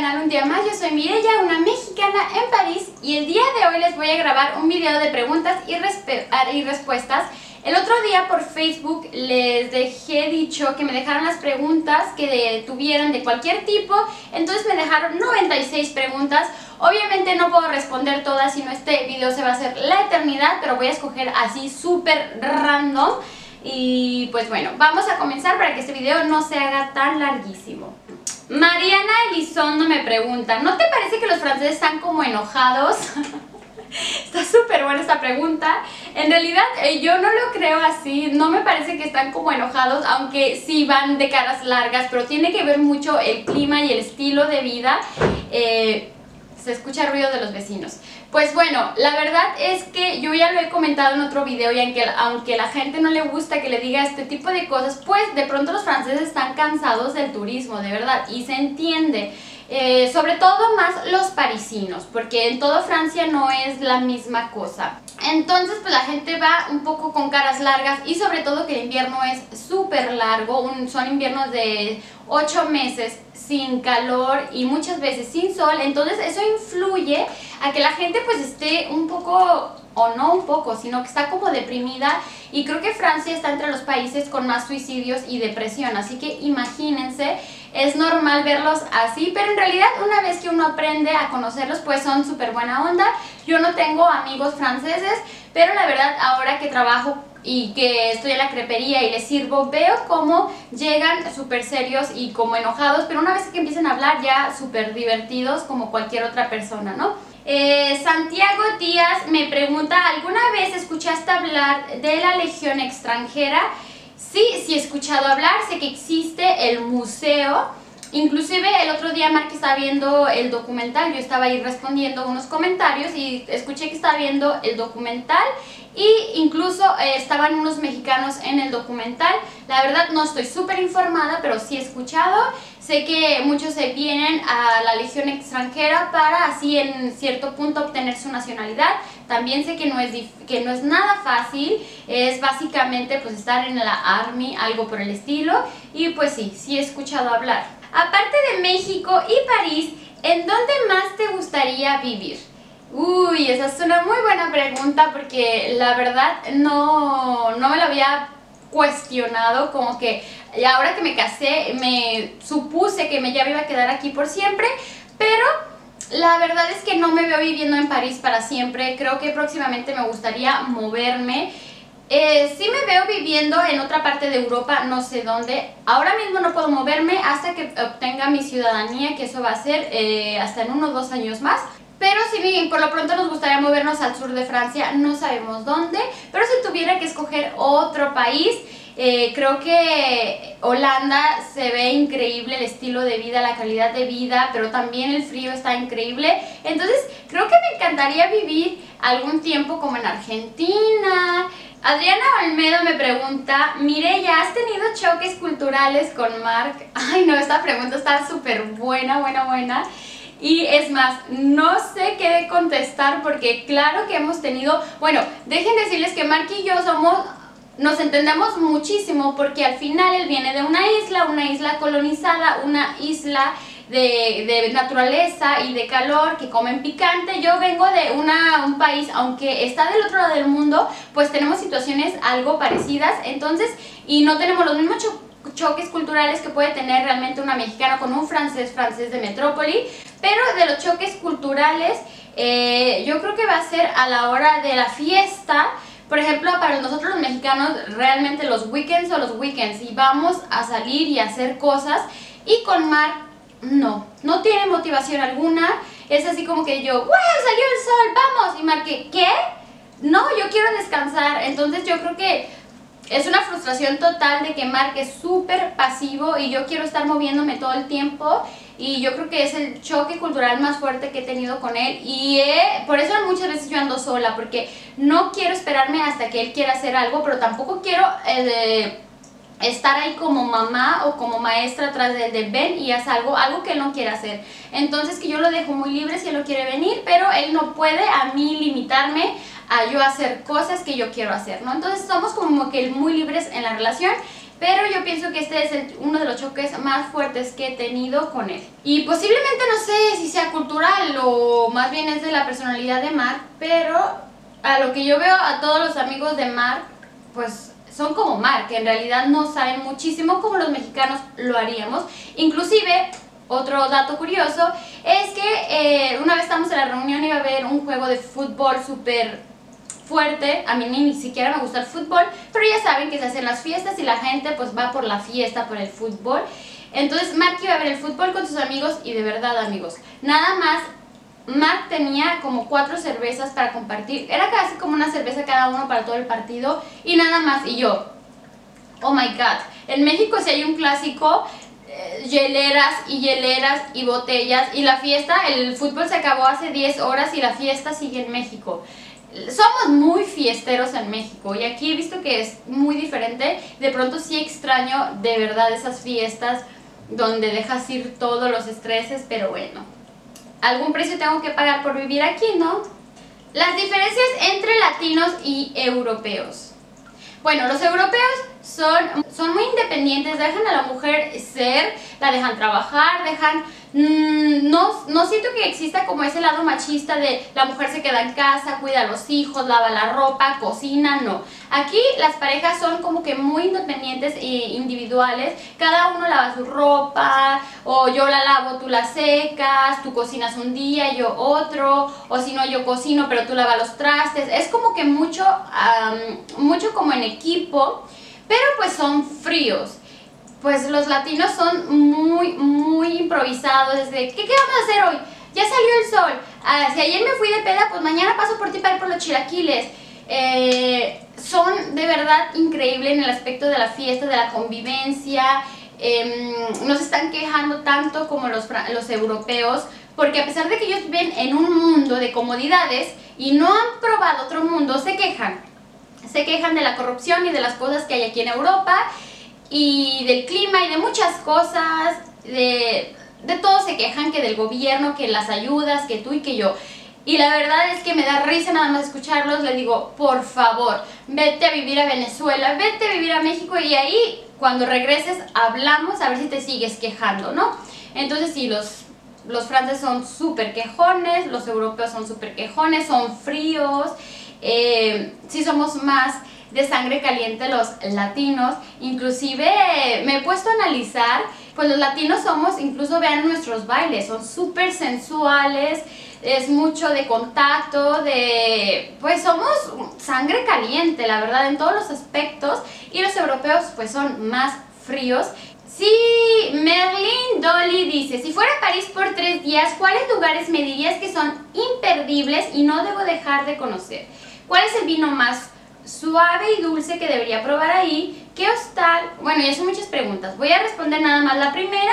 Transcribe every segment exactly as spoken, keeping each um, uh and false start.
canal un día más. Yo soy Mireya, una mexicana en París, y el día de hoy les voy a grabar un video de preguntas y, y respuestas. El otro día por Facebook les dejé dicho que me dejaron las preguntas que de, tuvieran de cualquier tipo, entonces me dejaron noventa y seis preguntas. Obviamente no puedo responder todas, si no este video se va a hacer la eternidad, pero voy a escoger así súper random. Y pues bueno, vamos a comenzar para que este video no se haga tan larguísimo. Mariana Elizondo me pregunta, ¿no te parece que los franceses están como enojados? Está súper buena esta pregunta. En realidad eh, yo no lo creo así, no me parece que están como enojados, aunque sí van de caras largas, pero tiene que ver mucho el clima y el estilo de vida. Eh, se escucha ruido de los vecinos. Pues bueno, la verdad es que yo ya lo he comentado en otro video, y aunque, aunque la gente no le gusta que le diga este tipo de cosas, pues de pronto los franceses están cansados del turismo, de verdad, y se entiende. Eh, sobre todo más los parisinos, porque en toda Francia no es la misma cosa. Entonces pues la gente va un poco con caras largas, y sobre todo que el invierno es súper largo, un, son inviernos de ocho meses sin calor y muchas veces sin sol. Entonces eso influye a que la gente pues esté un poco, o no un poco, sino que está como deprimida, y creo que Francia está entre los países con más suicidios y depresión, así que imagínense. Es normal verlos así, pero en realidad una vez que uno aprende a conocerlos, pues son súper buena onda. Yo no tengo amigos franceses, pero la verdad ahora que trabajo y que estoy en la crepería y les sirvo, veo cómo llegan súper serios y como enojados, pero una vez que empiezan a hablar ya súper divertidos como cualquier otra persona, ¿no? Eh, Santiago Díaz me pregunta, ¿alguna vez escuchaste hablar de la Legión Extranjera? Sí, sí he escuchado hablar, sé que existe el museo. Inclusive el otro día Marc estaba viendo el documental, yo estaba ahí respondiendo unos comentarios y escuché que estaba viendo el documental, y incluso eh, estaban unos mexicanos en el documental. La verdad no estoy súper informada, pero sí he escuchado. Sé que muchos se vienen a la Legión Extranjera para así en cierto punto obtener su nacionalidad. También sé que no es, que no es nada fácil, es básicamente pues estar en la Army, algo por el estilo, y pues sí, sí he escuchado hablar. Aparte de México y París, ¿en dónde más te gustaría vivir? Uy, esa es una muy buena pregunta, porque la verdad no, no me la había cuestionado, como que ahora que me casé me supuse que me ya me iba a quedar aquí por siempre, pero la verdad es que no me veo viviendo en París para siempre. Creo que próximamente me gustaría moverme. Eh, sí me veo viviendo en otra parte de Europa, no sé dónde. Ahora mismo no puedo moverme hasta que obtenga mi ciudadanía, que eso va a ser eh, hasta en uno o dos años más. Pero si por lo pronto nos gustaría movernos al sur de Francia, no sabemos dónde. Pero si tuviera que escoger otro país, eh, creo que Holanda se ve increíble, el estilo de vida, la calidad de vida, pero también el frío está increíble. Entonces creo que me encantaría vivir algún tiempo como en Argentina. Adriana Olmedo me pregunta, Mireya, ¿has tenido choques culturales con Marc? Ay no, esta pregunta está súper buena, buena, buena. Y es más, no sé qué contestar, porque claro que hemos tenido... Bueno, dejen decirles que Marc y yo somos... nos entendemos muchísimo, porque al final él viene de una isla, una isla colonizada, una isla... De, de naturaleza y de calor, que comen picante. Yo vengo de una, un país, aunque está del otro lado del mundo, pues tenemos situaciones algo parecidas, entonces, y no tenemos los mismos cho choques culturales que puede tener realmente una mexicana con un francés, francés de metrópoli, pero de los choques culturales, eh, yo creo que va a ser a la hora de la fiesta. Por ejemplo, para nosotros los mexicanos, realmente los weekends son los weekends, y vamos a salir y a hacer cosas, y con Marc no, no tiene motivación alguna. Es así como que yo, ¡wow! ¡Salió el sol! ¡Vamos! Y marqué, ¿qué? No, yo quiero descansar. Entonces yo creo que es una frustración total de que Marc es súper pasivo y yo quiero estar moviéndome todo el tiempo, y yo creo que es el choque cultural más fuerte que he tenido con él, y eh, por eso muchas veces yo ando sola, porque no quiero esperarme hasta que él quiera hacer algo, pero tampoco quiero... Eh, estar ahí como mamá o como maestra atrás de, de Ben y haz algo, algo que él no quiere hacer. Entonces que yo lo dejo muy libre si él no quiere venir, pero él no puede a mí limitarme a yo hacer cosas que yo quiero hacer, ¿no? Entonces somos como que muy libres en la relación, pero yo pienso que este es el, uno de los choques más fuertes que he tenido con él. Y posiblemente no sé si sea cultural o más bien es de la personalidad de Marc, pero a lo que yo veo a todos los amigos de Marc, pues son como Marc, que en realidad no saben muchísimo como los mexicanos lo haríamos. Inclusive, otro dato curioso, es que eh, una vez estamos en la reunión y iba a haber un juego de fútbol súper fuerte, a mí ni siquiera me gusta el fútbol, pero ya saben que se hacen las fiestas y la gente pues va por la fiesta, por el fútbol. Entonces Marc iba a ver el fútbol con sus amigos y de verdad amigos, nada más Marc tenía como cuatro cervezas para compartir, era casi como una cerveza cada uno para todo el partido y nada más, y yo, oh my god, en México si hay un clásico, eh, hieleras y hieleras y botellas y la fiesta, el fútbol se acabó hace diez horas y la fiesta sigue en México. Somos muy fiesteros en México y aquí he visto que es muy diferente. De pronto sí extraño de verdad esas fiestas donde dejas ir todos los estreses, pero bueno, algún precio tengo que pagar por vivir aquí, ¿no? Las diferencias entre latinos y europeos. Bueno, los europeos son, son muy independientes, dejan a la mujer ser, la dejan trabajar, dejan... No, no siento que exista como ese lado machista de la mujer se queda en casa, cuida a los hijos, lava la ropa, cocina, no. Aquí las parejas son como que muy independientes e individuales, cada uno lava su ropa, o yo la lavo, tú la secas, tú cocinas un día, yo otro, o si no yo cocino pero tú lavas los trastes, es como que mucho, um, mucho como en equipo, pero pues son fríos. Pues los latinos son muy, muy improvisados, desde ¿qué, qué vamos a hacer hoy? Ya salió el sol, ah, si ayer me fui de peda, pues mañana paso por ti para ir por los chilaquiles. Eh, son de verdad increíbles en el aspecto de la fiesta, de la convivencia, eh, no se están quejando tanto como los, los europeos, porque a pesar de que ellos viven en un mundo de comodidades y no han probado otro mundo, se quejan. Se quejan de la corrupción y de las cosas que hay aquí en Europa, y del clima y de muchas cosas, de, de todo se quejan, que del gobierno, que las ayudas, que tú y que yo. Y la verdad es que me da risa nada más escucharlos, les digo, por favor, vete a vivir a Venezuela, vete a vivir a México y ahí cuando regreses hablamos a ver si te sigues quejando, ¿no? Entonces sí, los, los franceses son súper quejones, los europeos son súper quejones, son fríos, eh, sí somos más... de sangre caliente los latinos, inclusive eh, me he puesto a analizar, pues los latinos somos, incluso vean nuestros bailes, son súper sensuales, es mucho de contacto, de pues somos sangre caliente, la verdad, en todos los aspectos, y los europeos pues son más fríos. Sí, Merlin Dolly dice, si fuera a París por tres días, ¿cuáles lugares me dirías que son imperdibles y no debo dejar de conocer? ¿Cuál es el vino más suave y dulce que debería probar ahí? ¿Qué hostal? Bueno, ya son muchas preguntas. Voy a responder nada más la primera,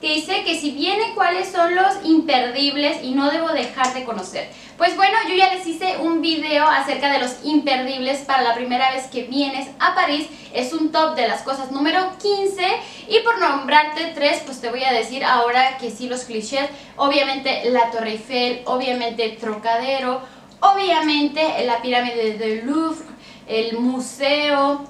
que dice que si viene, ¿cuáles son los imperdibles y no debo dejar de conocer? Pues bueno, yo ya les hice un video acerca de los imperdibles para la primera vez que vienes a París. Es un top de las cosas número quince. Y por nombrarte tres, pues te voy a decir ahora que sí los clichés. Obviamente la Torre Eiffel, obviamente Trocadero, obviamente la pirámide de Louvre, el museo,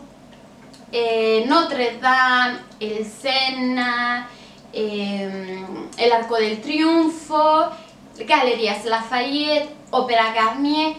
eh, Notre Dame, el Sena, eh, el Arco del Triunfo, Galerías Lafayette, Ópera Garnier,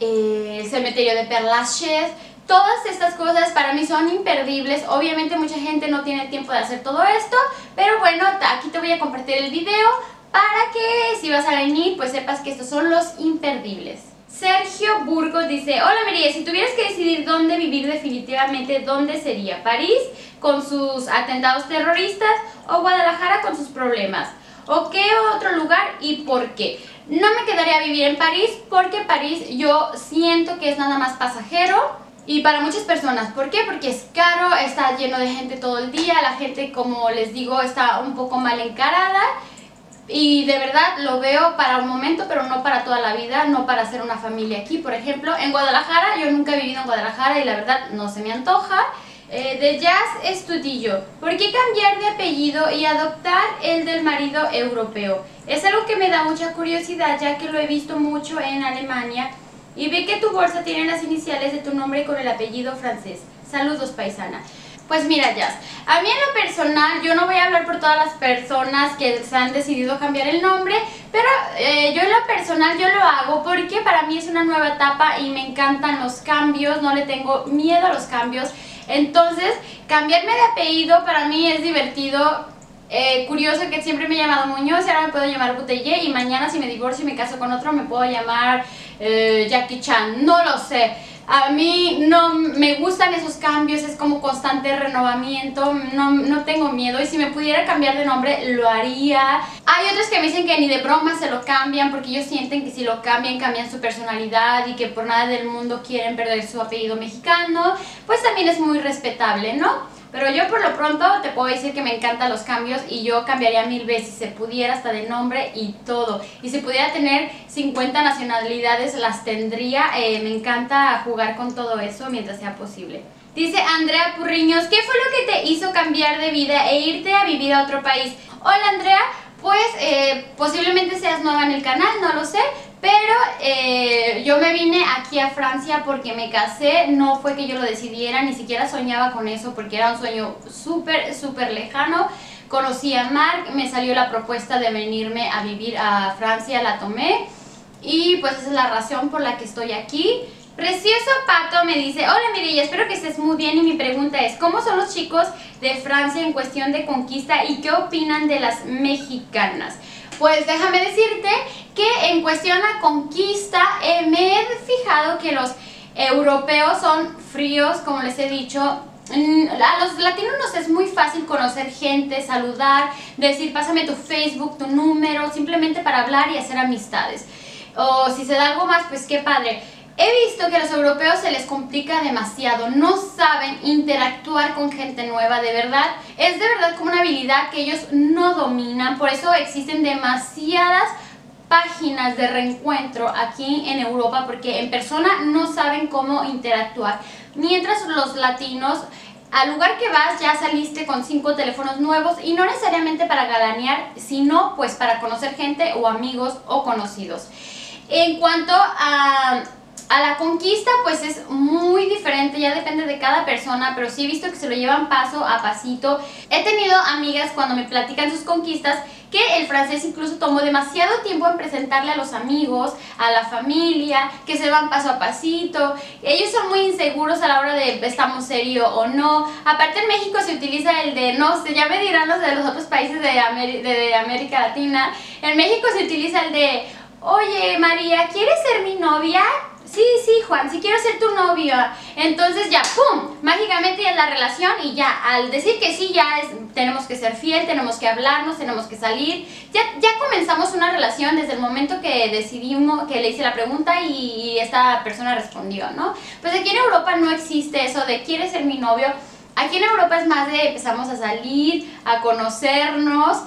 eh, el cementerio de Père Lachaise. Todas estas cosas para mí son imperdibles. Obviamente mucha gente no tiene tiempo de hacer todo esto, pero bueno, aquí te voy a compartir el video para que si vas a venir, pues sepas que estos son los imperdibles. Sergio Burgos dice, hola María, si tuvieras que decidir dónde vivir definitivamente, ¿dónde sería? ¿París con sus atentados terroristas o Guadalajara con sus problemas? ¿O qué otro lugar y por qué? No me quedaría a vivir en París porque París yo siento que es nada más pasajero. Y para muchas personas, ¿por qué? Porque es caro, está lleno de gente todo el día, la gente, como les digo, está un poco mal encarada. Y de verdad lo veo para un momento, pero no para toda la vida, no para hacer una familia aquí, por ejemplo. En Guadalajara, yo nunca he vivido en Guadalajara y la verdad no se me antoja. Eh, de Jazz Estudillo, ¿por qué cambiar de apellido y adoptar el del marido europeo? Es algo que me da mucha curiosidad, ya que lo he visto mucho en Alemania Y vi que tu bolsa tiene las iniciales de tu nombre con el apellido francés. Saludos, paisana. Pues mira, Jazz, a mí en lo personal, yo no voy a hablar por todas las personas que se han decidido cambiar el nombre, pero eh, yo en lo personal yo lo hago porque para mí es una nueva etapa y me encantan los cambios, no le tengo miedo a los cambios. Entonces, cambiarme de apellido para mí es divertido. Eh, curioso que siempre me he llamado Muñoz y ahora me puedo llamar Botellier, y mañana si me divorcio y me caso con otro me puedo llamar eh, Jackie Chan, no lo sé. A mí no me gustan esos cambios, es como constante renovamiento, no, no tengo miedo, y si me pudiera cambiar de nombre lo haría. Hay otros que me dicen que ni de broma se lo cambian porque ellos sienten que si lo cambian, cambian su personalidad y que por nada del mundo quieren perder su apellido mexicano, pues también es muy respetable, ¿no? Pero yo por lo pronto te puedo decir que me encantan los cambios y yo cambiaría mil veces, si se pudiera, hasta de nombre y todo. Y si pudiera tener cincuenta nacionalidades, las tendría. Eh, me encanta jugar con todo eso mientras sea posible. Dice Andrea Purriños, ¿qué fue lo que te hizo cambiar de vida e irte a vivir a otro país? Hola, Andrea, pues eh, posiblemente seas nueva en el canal, no lo sé. Pero eh, yo me vine aquí a Francia porque me casé, no fue que yo lo decidiera, ni siquiera soñaba con eso porque era un sueño súper, súper lejano. Conocí a Marc, me salió la propuesta de venirme a vivir a Francia, la tomé y pues esa es la razón por la que estoy aquí. Precioso Pato me dice, hola Mirella, espero que estés muy bien y mi pregunta es, ¿cómo son los chicos de Francia en cuestión de conquista y qué opinan de las mexicanas? Pues déjame decirte que en cuestión a conquista eh, me he fijado que los europeos son fríos, como les he dicho. A los latinos nos es muy fácil conocer gente, saludar, decir pásame tu Facebook, tu número, simplemente para hablar y hacer amistades. O si se da algo más, pues qué padre. He visto que a los europeos se les complica demasiado, no saben interactuar con gente nueva, de verdad. Es de verdad como una habilidad que ellos no dominan, por eso existen demasiadas páginas de reencuentro aquí en Europa, porque en persona no saben cómo interactuar. Mientras los latinos, al lugar que vas ya saliste con cinco teléfonos nuevos y no necesariamente para galanear, sino pues para conocer gente o amigos o conocidos. En cuanto a... A la conquista pues es muy diferente, ya depende de cada persona, pero sí he visto que se lo llevan paso a pasito. He tenido amigas cuando me platican sus conquistas que el francés incluso tomó demasiado tiempo en presentarle a los amigos, a la familia, que se van paso a pasito. Ellos son muy inseguros a la hora de estamos serio o no. Aparte en México se utiliza el de no sé, ya me dirán los de los otros países de, Amer- de América Latina. En México se utiliza el de, oye María, ¿quieres ser mi novia? Sí, sí, Juan, sí quiero ser tu novio. Entonces ya, ¡pum! Mágicamente ya es la relación y ya al decir que sí, ya es, tenemos que ser fiel, tenemos que hablarnos, tenemos que salir. Ya, ya comenzamos una relación desde el momento que decidimos, que le hice la pregunta y, y esta persona respondió, ¿no? Pues aquí en Europa no existe eso de ¿quieres ser mi novio? Aquí en Europa es más de empezamos a salir, a conocernos.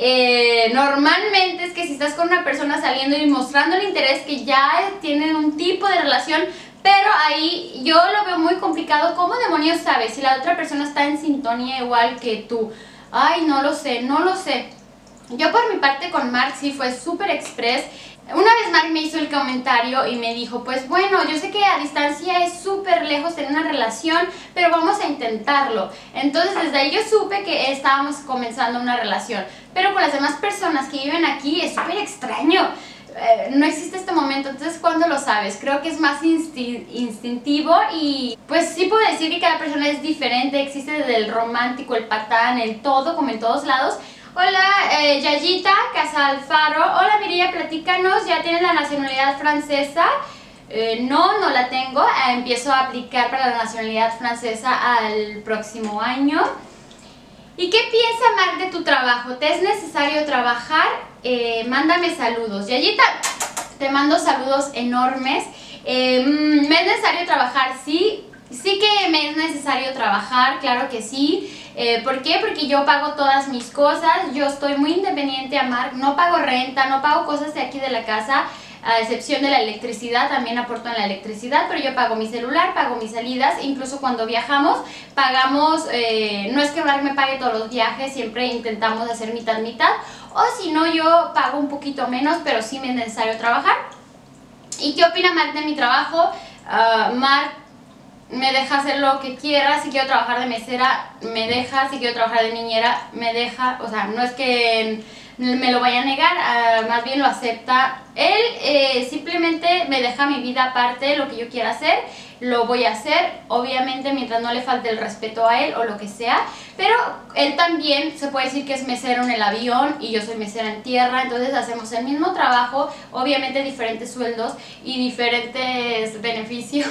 Eh, normalmente es que si estás con una persona saliendo y mostrando el interés que ya tienen un tipo de relación, pero ahí yo lo veo muy complicado. ¿Cómo demonios sabes si la otra persona está en sintonía igual que tú? Ay, no lo sé, no lo sé. Yo por mi parte con Marc sí fue súper express. Una vez Marc me hizo el comentario y me dijo, pues bueno, yo sé que a distancia es súper lejos tener una relación, pero vamos a intentarlo. Entonces desde ahí yo supe que estábamos comenzando una relación, pero con las demás personas que viven aquí es súper extraño. Eh, no existe este momento, entonces ¿cuándo lo sabes? Creo que es más insti instintivo y pues sí puedo decir que cada persona es diferente, existe desde el romántico, el patán, el todo, como en todos lados. Hola eh, Yayita Casalfaro, hola Miriam, platícanos, ¿ya tienes la nacionalidad francesa? Eh, no, no la tengo, eh, empiezo a aplicar para la nacionalidad francesa al próximo año. ¿Y qué piensa Marc de tu trabajo? ¿Te es necesario trabajar? Eh, mándame saludos. Yayita, te mando saludos enormes. Eh, ¿Me es necesario trabajar? Sí, sí que me es necesario trabajar, claro que sí. Eh, ¿Por qué? Porque yo pago todas mis cosas, yo estoy muy independiente a Marc, no pago renta, no pago cosas de aquí de la casa, a excepción de la electricidad, también aporto en la electricidad, pero yo pago mi celular, pago mis salidas, incluso cuando viajamos, pagamos, eh, no es que Marc me pague todos los viajes, siempre intentamos hacer mitad, mitad, o si no yo pago un poquito menos, pero sí me es necesario trabajar. ¿Y qué opina Marc de mi trabajo? Uh, Marc me deja hacer lo que quiera, si quiero trabajar de mesera, me deja, si quiero trabajar de niñera, me deja, o sea, no es que me lo vaya a negar, uh, más bien lo acepta. Él eh, simplemente me deja mi vida aparte, lo que yo quiera hacer, lo voy a hacer, obviamente mientras no le falte el respeto a él o lo que sea, pero él también se puede decir que es mesero en el avión y yo soy mesera en tierra, entonces hacemos el mismo trabajo, obviamente diferentes sueldos y diferentes beneficios,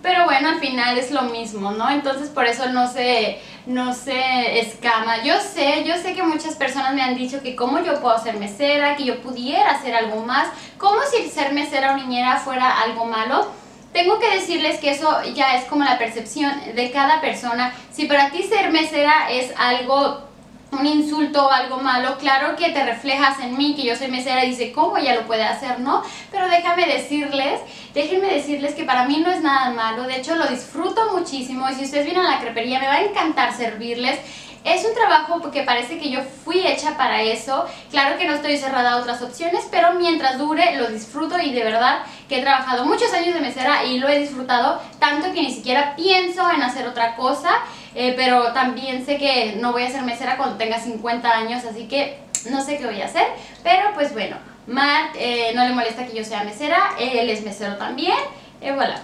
pero bueno, al final es lo mismo, ¿no? Entonces por eso no se, no se escama. Yo sé, yo sé que muchas personas me han dicho que cómo yo puedo ser mesera, que yo pudiera hacer algo más, como si ser mesera o niñera fuera algo malo. Tengo que decirles que eso ya es como la percepción de cada persona. Si para ti ser mesera es algo, un insulto o algo malo, claro que te reflejas en mí, que yo soy mesera y dice, ¿cómo ella lo puede hacer? No, pero déjame decirles, déjenme decirles que para mí no es nada malo, de hecho lo disfruto muchísimo y si ustedes vienen a la crepería me va a encantar servirles. Es un trabajo porque parece que yo fui hecha para eso, claro que no estoy cerrada a otras opciones, pero mientras dure lo disfruto y de verdad que he trabajado muchos años de mesera y lo he disfrutado tanto que ni siquiera pienso en hacer otra cosa, eh, pero también sé que no voy a ser mesera cuando tenga cincuenta años, así que no sé qué voy a hacer, pero pues bueno, Marc eh, no le molesta que yo sea mesera, él es mesero también, y eh, voilà.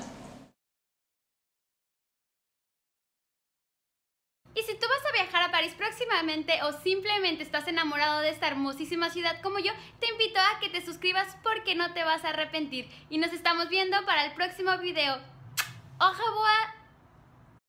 Y si tú vas a viajar a París próximamente o simplemente estás enamorado de esta hermosísima ciudad como yo, te invito a que te suscribas porque no te vas a arrepentir. Y nos estamos viendo para el próximo video. ¡Au revoir!